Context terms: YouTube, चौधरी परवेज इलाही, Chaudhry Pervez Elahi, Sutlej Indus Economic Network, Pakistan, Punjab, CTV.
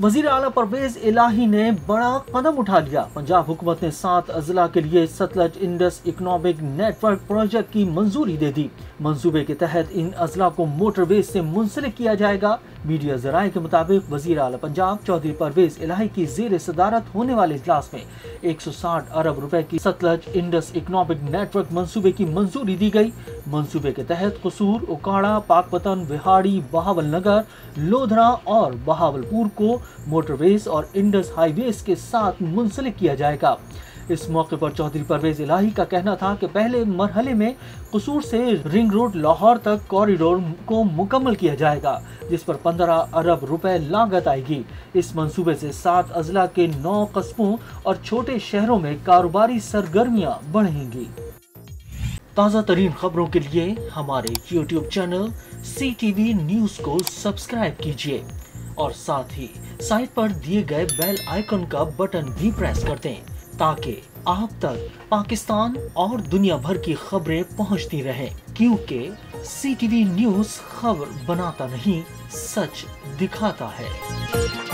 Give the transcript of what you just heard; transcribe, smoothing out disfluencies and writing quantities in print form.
वजीर आला परवेज इलाही ने बड़ा कदम उठा लिया। पंजाब हुकूमत ने 7 अजला के लिए Sutlej Indus economic network project की मंजूरी दे दी। मंसूबे के तहत इन अजला को मोटरवेज से मुंसलिक किया जाएगा। मीडिया जराये के मुताबिक वजीर आला पंजाब चौधरी परवेज इलाही की जेर सदारत होने वाले इजलास में 160 अरब रुपए की सतलज इंडस इकोनॉमिक नेटवर्क मंसूबे की मंजूरी दी गई। मंसूबे के तहत कसूर, उकाड़ा, पाकपतन, विहाड़ी, बहावल नगर, लोधरा और बहावलपुर को मोटरवेज और इंडस हाईवेज के साथ मुंसलिक किया जाएगा। इस मौके पर चौधरी परवेज इलाही का कहना था कि पहले मरहले में कसूर से रिंग रोड लाहौर तक कॉरिडोर को मुकम्मल किया जाएगा, जिस पर 15 अरब रुपए लागत आएगी। इस मंसूबे से 7 अजला के 9 कस्बों और छोटे शहरों में कारोबारी सरगर्मियां बढ़ेंगी। ताज़ा तरीन खबरों के लिए हमारे YouTube चैनल CTV न्यूज़ को सब्सक्राइब कीजिए और साथ ही साइट पर दिए गए बेल आइकन का बटन भी प्रेस कर दें, ताकि आप तक पाकिस्तान और दुनिया भर की खबरें पहुंचती रहें, क्योंकि CTV न्यूज़ खबर बनाता नहीं, सच दिखाता है।